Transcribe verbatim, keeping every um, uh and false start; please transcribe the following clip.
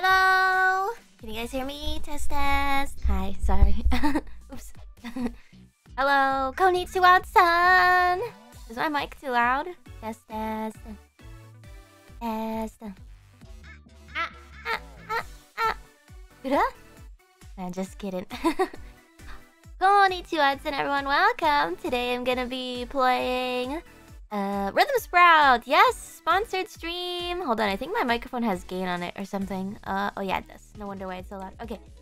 Hello! Can you guys hear me? Test test! Hi, sorry. Oops. Hello! Konnichiwa-san! Is my mic too loud? Test test. Test. Ah, ah, ah, ah. Ura? I'm just kidding. Konnichiwa-san, everyone, welcome! Today I'm gonna be playing... Uh, Rhythm Sprout! Yes! Sponsored stream! Hold on, I think my microphone has gain on it or something. Uh, oh yeah, it does. No wonder why it's so loud. Okay.